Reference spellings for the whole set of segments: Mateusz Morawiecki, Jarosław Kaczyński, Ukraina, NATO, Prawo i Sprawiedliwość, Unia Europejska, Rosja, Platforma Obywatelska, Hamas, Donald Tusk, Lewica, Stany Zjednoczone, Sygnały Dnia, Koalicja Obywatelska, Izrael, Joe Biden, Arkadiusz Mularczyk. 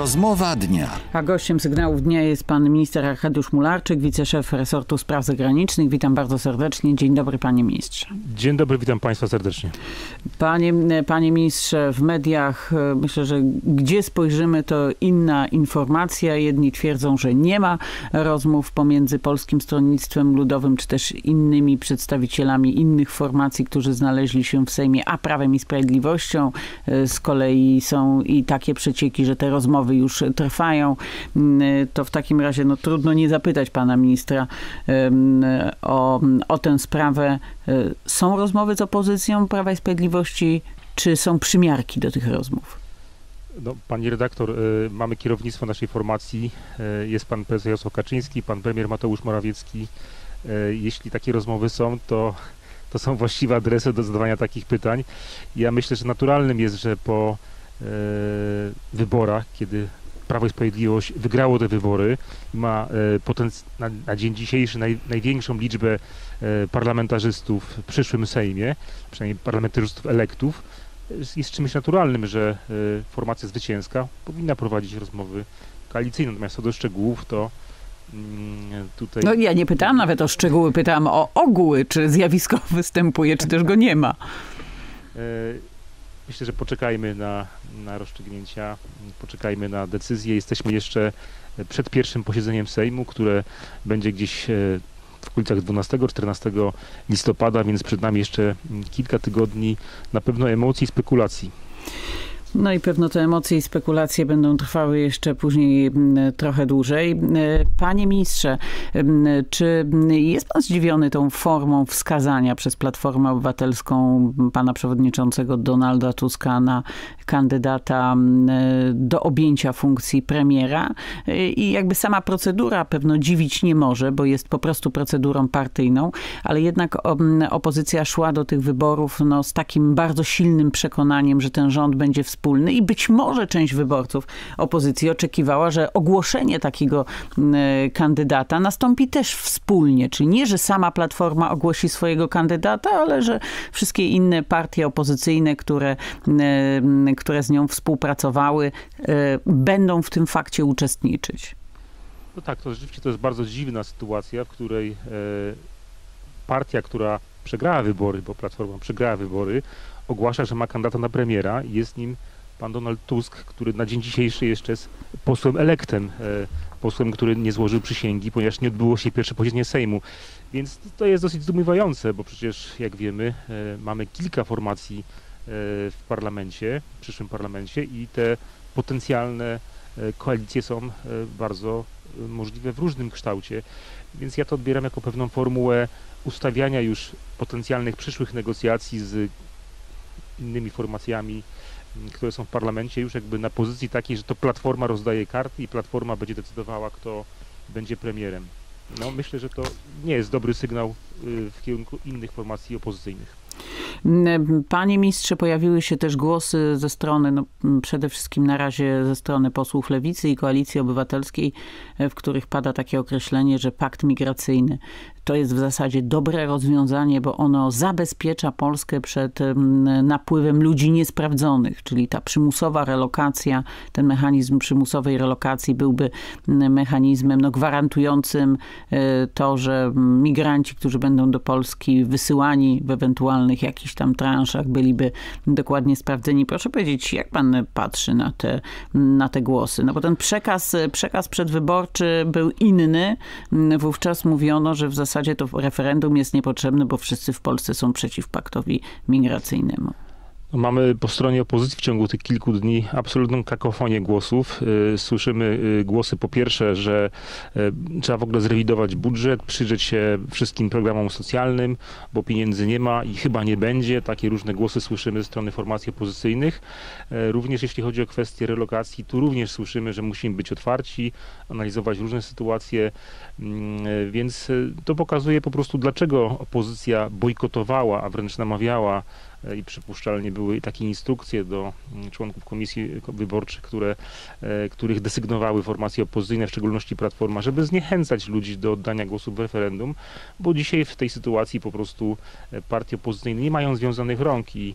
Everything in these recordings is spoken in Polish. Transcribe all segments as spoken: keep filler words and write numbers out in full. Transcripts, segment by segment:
Rozmowa dnia. A gościem Sygnałów Dnia jest pan minister Arkadiusz Mularczyk, wiceszef resortu spraw zagranicznych. Witam bardzo serdecznie. Dzień dobry, panie ministrze. Dzień dobry, witam państwa serdecznie. Panie, panie ministrze, w mediach myślę, że gdzie spojrzymy, to inna informacja. Jedni twierdzą, że nie ma rozmów pomiędzy Polskim Stronnictwem Ludowym, czy też innymi przedstawicielami innych formacji, którzy znaleźli się w Sejmie, a Prawem i Sprawiedliwością. Z kolei są i takie przecieki, że te rozmowy już trwają. To w takim razie no, trudno nie zapytać pana ministra o, o tę sprawę. Są rozmowy z opozycją Prawa i Sprawiedliwości, czy są przymiarki do tych rozmów? No, pani redaktor, mamy kierownictwo naszej formacji. Jest pan prezes Jarosław Kaczyński, pan premier Mateusz Morawiecki. Jeśli takie rozmowy są, to, to są właściwe adresy do zadawania takich pytań. Ja myślę, że naturalnym jest, że po wyborach, kiedy Prawo i Sprawiedliwość wygrało te wybory i ma na, na dzień dzisiejszy naj, największą liczbę parlamentarzystów w przyszłym Sejmie, przynajmniej parlamentarzystów elektów, jest czymś naturalnym, że formacja zwycięska powinna prowadzić rozmowy koalicyjne. Natomiast co do szczegółów, to tutaj... No ja nie pytałam nawet o szczegóły, pytałam o ogóły, czy zjawisko występuje, czy też go nie ma. Myślę, że poczekajmy na, na rozstrzygnięcia, poczekajmy na decyzję. Jesteśmy jeszcze przed pierwszym posiedzeniem Sejmu, które będzie gdzieś w okolicach dwunastego, czternastego listopada, więc przed nami jeszcze kilka tygodni na pewno emocji i spekulacji. No i pewno te emocje i spekulacje będą trwały jeszcze później trochę dłużej. Panie ministrze, czy jest pan zdziwiony tą formą wskazania przez Platformę Obywatelską pana przewodniczącego Donalda Tuska na kandydata do objęcia funkcji premiera? I jakby sama procedura pewno dziwić nie może, bo jest po prostu procedurą partyjną, ale jednak opozycja szła do tych wyborów no, z takim bardzo silnym przekonaniem, że ten rząd będzie współpracował. Wspólny i być może część wyborców opozycji oczekiwała, że ogłoszenie takiego kandydata nastąpi też wspólnie, czyli nie, że sama Platforma ogłosi swojego kandydata, ale że wszystkie inne partie opozycyjne, które, które z nią współpracowały, będą w tym fakcie uczestniczyć. No tak, to rzeczywiście to jest bardzo dziwna sytuacja, w której partia, która przegrała wybory, bo Platforma przegrała wybory, ogłasza, że ma kandydata na premiera i jest nim pan Donald Tusk, który na dzień dzisiejszy jeszcze jest posłem elektem, posłem, który nie złożył przysięgi, ponieważ nie odbyło się pierwsze posiedzenie Sejmu. Więc to jest dosyć zdumiewające, bo przecież, jak wiemy, mamy kilka formacji w parlamencie, w przyszłym parlamencie i te potencjalne koalicje są bardzo możliwe w różnym kształcie. Więc ja to odbieram jako pewną formułę ustawiania już potencjalnych przyszłych negocjacji z innymi formacjami, które są w parlamencie, już jakby na pozycji takiej, że to Platforma rozdaje karty i Platforma będzie decydowała, kto będzie premierem. No, myślę, że to nie jest dobry sygnał w kierunku innych formacji opozycyjnych. Panie ministrze, pojawiły się też głosy ze strony, no przede wszystkim na razie ze strony posłów Lewicy i Koalicji Obywatelskiej, w których pada takie określenie, że pakt migracyjny to jest w zasadzie dobre rozwiązanie, bo ono zabezpiecza Polskę przed napływem ludzi niesprawdzonych, czyli ta przymusowa relokacja, ten mechanizm przymusowej relokacji byłby mechanizmem no, gwarantującym to, że migranci, którzy będą do Polski wysyłani w ewentualnych jakichś tam transzach, byliby dokładnie sprawdzeni. Proszę powiedzieć, jak pan patrzy na te, na te głosy? No bo ten przekaz, przekaz przedwyborczy był inny. Wówczas mówiono, że w zasadzie W zasadzie to referendum jest niepotrzebne, bo wszyscy w Polsce są przeciw paktowi migracyjnemu. Mamy po stronie opozycji w ciągu tych kilku dni absolutną kakofonię głosów. Słyszymy głosy po pierwsze, że trzeba w ogóle zrewidować budżet, przyjrzeć się wszystkim programom socjalnym, bo pieniędzy nie ma i chyba nie będzie. Takie różne głosy słyszymy ze strony formacji opozycyjnych. Również jeśli chodzi o kwestie relokacji, tu również słyszymy, że musimy być otwarci, analizować różne sytuacje. Więc to pokazuje po prostu, dlaczego opozycja bojkotowała, a wręcz namawiała i przypuszczalnie były takie instrukcje do członków komisji wyborczych, które, których desygnowały formacje opozycyjne, w szczególności Platforma, żeby zniechęcać ludzi do oddania głosu w referendum, bo dzisiaj w tej sytuacji po prostu partie opozycyjne nie mają związanych rąk i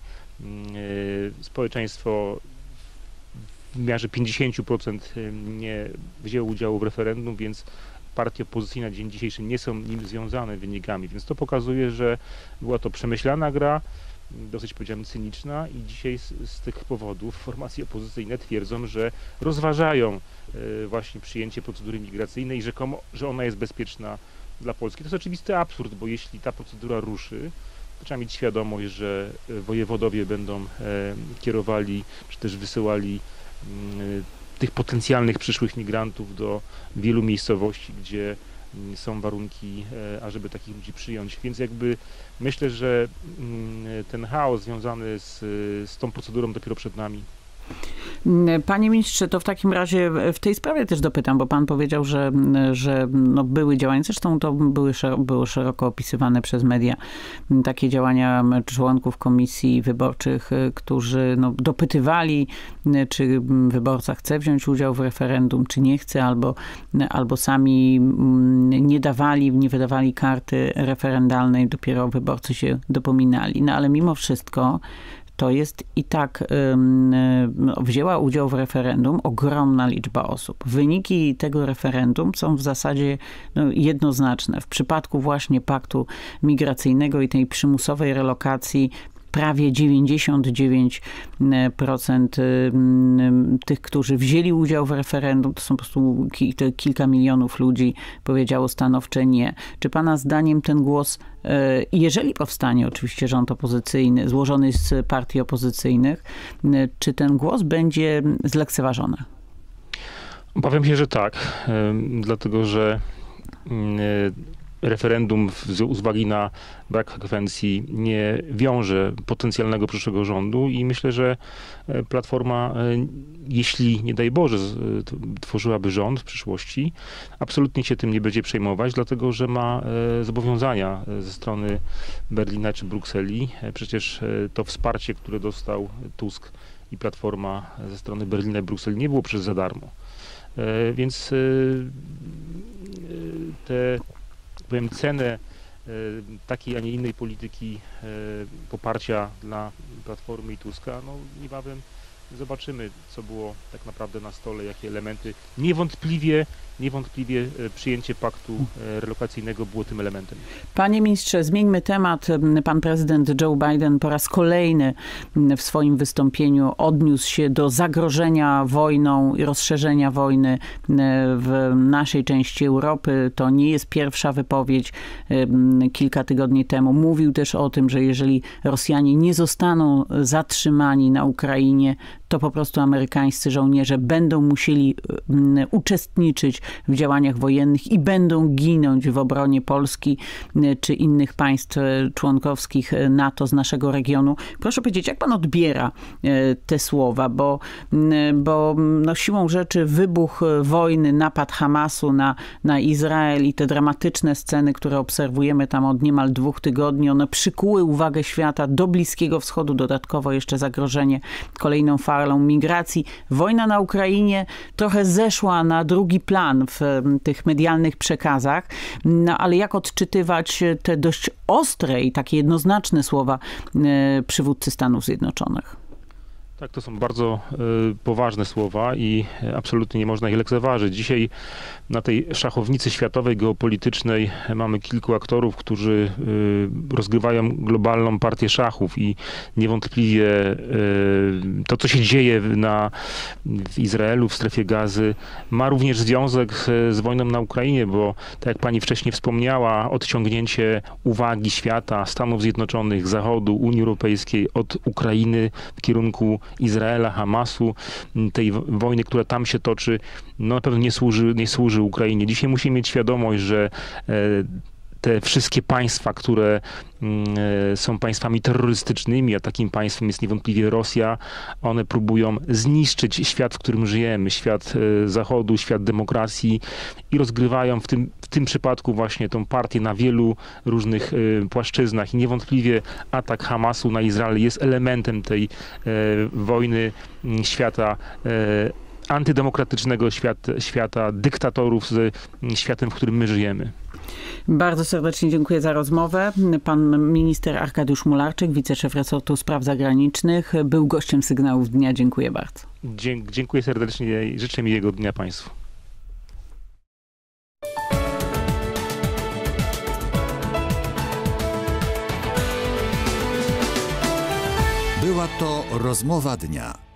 społeczeństwo w miarze pięćdziesiąt procent nie wzięło udziału w referendum, więc partie opozycyjne na dzień dzisiejszy nie są nim związane wynikami, więc to pokazuje, że była to przemyślana gra, dosyć powiedziałem cyniczna, i dzisiaj z, z tych powodów formacje opozycyjne twierdzą, że rozważają y, właśnie przyjęcie procedury migracyjnej, rzekomo, że ona jest bezpieczna dla Polski. To jest oczywisty absurd, bo jeśli ta procedura ruszy, to trzeba mieć świadomość, że wojewodowie będą y, kierowali, czy też wysyłali y, tych potencjalnych przyszłych migrantów do wielu miejscowości, gdzie są warunki, ażeby takich ludzi przyjąć. Więc jakby myślę, że ten chaos związany z, z tą procedurą dopiero przed nami. Panie ministrze, to w takim razie w tej sprawie też dopytam, bo pan powiedział, że, że no były działania, zresztą to były, było szeroko opisywane przez media, takie działania członków komisji wyborczych, którzy no dopytywali, czy wyborca chce wziąć udział w referendum, czy nie chce, albo, albo sami nie dawali, nie wydawali karty referendalnej, dopiero wyborcy się dopominali. No ale mimo wszystko to jest i tak, no, wzięła udział w referendum ogromna liczba osób. Wyniki tego referendum są w zasadzie no, jednoznaczne. W przypadku właśnie paktu migracyjnego i tej przymusowej relokacji prawie dziewięćdziesiąt dziewięć procent tych, którzy wzięli udział w referendum, to są po prostu kilka milionów ludzi, powiedziało stanowcze nie. Czy pana zdaniem ten głos, jeżeli powstanie oczywiście rząd opozycyjny, złożony z partii opozycyjnych, czy ten głos będzie zlekceważony? Obawiam się, że tak. Dlatego, że referendum z uwagi na brak frekwencji nie wiąże potencjalnego przyszłego rządu i myślę, że Platforma, jeśli nie daj Boże tworzyłaby rząd w przyszłości, absolutnie się tym nie będzie przejmować, dlatego że ma zobowiązania ze strony Berlina czy Brukseli. Przecież to wsparcie, które dostał Tusk i Platforma ze strony Berlina i Brukseli, nie było przecież za darmo. Więc te Powiem, cenę takiej, a nie innej polityki poparcia dla Platformy i Tuska, no niebawem zobaczymy, co było tak naprawdę na stole, jakie elementy. Niewątpliwie, niewątpliwie przyjęcie paktu relokacyjnego było tym elementem. Panie ministrze, zmieńmy temat. Pan prezydent Joe Biden po raz kolejny w swoim wystąpieniu odniósł się do zagrożenia wojną i rozszerzenia wojny w naszej części Europy. To nie jest pierwsza wypowiedź. Kilka tygodni temu mówił też o tym, że jeżeli Rosjanie nie zostaną zatrzymani na Ukrainie, to po prostu amerykańscy żołnierze będą musieli uczestniczyć w działaniach wojennych i będą ginąć w obronie Polski czy innych państw członkowskich NATO z naszego regionu. Proszę powiedzieć, jak pan odbiera te słowa, bo, bo no siłą rzeczy wybuch wojny, napad Hamasu na, na Izrael i te dramatyczne sceny, które obserwujemy tam od niemal dwóch tygodni, one przykuły uwagę świata do Bliskiego Wschodu, dodatkowo jeszcze zagrożenie kolejną falą migracji. Wojna na Ukrainie trochę zeszła na drugi plan w tych medialnych przekazach, no, ale jak odczytywać te dość ostre i takie jednoznaczne słowa przywódcy Stanów Zjednoczonych? Tak, to są bardzo y, poważne słowa i absolutnie nie można ich lekceważyć. Dzisiaj na tej szachownicy światowej, geopolitycznej mamy kilku aktorów, którzy y, rozgrywają globalną partię szachów i niewątpliwie y, to, co się dzieje na, w Izraelu, w strefie Gazy, ma również związek z, z wojną na Ukrainie, bo tak jak pani wcześniej wspomniała, odciągnięcie uwagi świata, Stanów Zjednoczonych, Zachodu, Unii Europejskiej od Ukrainy w kierunku Izraela, Hamasu, tej wojny, która tam się toczy, no na pewno nie służy, nie służy Ukrainie. Dzisiaj musimy mieć świadomość, że te wszystkie państwa, które są państwami terrorystycznymi, a takim państwem jest niewątpliwie Rosja, one próbują zniszczyć świat, w którym żyjemy, świat Zachodu, świat demokracji i rozgrywają w tym, w tym przypadku właśnie tą partię na wielu różnych płaszczyznach i niewątpliwie atak Hamasu na Izrael jest elementem tej wojny świata antydemokratycznego, świata, świata dyktatorów z światem, w którym my żyjemy. Bardzo serdecznie dziękuję za rozmowę. Pan minister Arkadiusz Mularczyk, wiceszef resortu spraw zagranicznych, był gościem Sygnałów Dnia. Dziękuję bardzo. Dzie- dziękuję serdecznie i życzę miłego dnia Państwu. Była to rozmowa dnia.